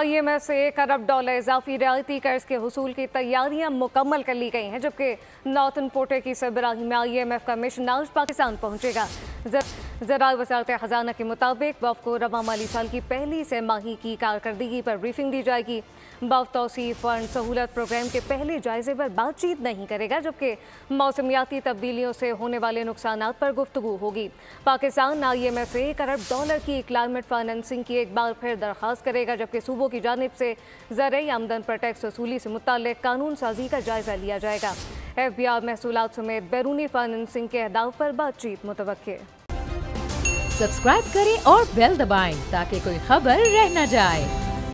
IMF से $1 अरब इजाफी रियायती कर्ज के हसूल की तैयारियां मुकम्मल कर ली गई हैं, जबकि नॉर्थन पोर्ट की सरबराही में IMF का मिशन आज पाकिस्तान पहुंचेगा। ज़राअत वज़ारत ख़ज़ाना के मुताबिक वफ़ को रवा माली साल की पहली सह माही की कारकर्दगी पर ब्रीफिंग दी जाएगी। वफ़ तौसीफ़ फ़ंड सहूलत प्रोग्राम के पहले जायजे पर बातचीत नहीं करेगा, जबकि मौसमियाती तब्दीलियों से होने वाले नुकसान पर गुफ्तगू होगी। पाकिस्तान IMF से $1 अरब की क्लाइमेट फाइनेंसिंग की एक बार फिर दरख्वास्त करेगा, जबकि सूबों की जानिब से ज़रई आमदन पर टैक्स वसूली से मुतल्लिक़ कानून साजी का जायज़ा लिया जाएगा। FBR महसूलात समेत बैरूनी फाइनेंसिंग के अहदाफ पर बातचीत मुतवक्के। सब्सक्राइब करें और बेल दबाएं ताकि कोई खबर रह न जाए।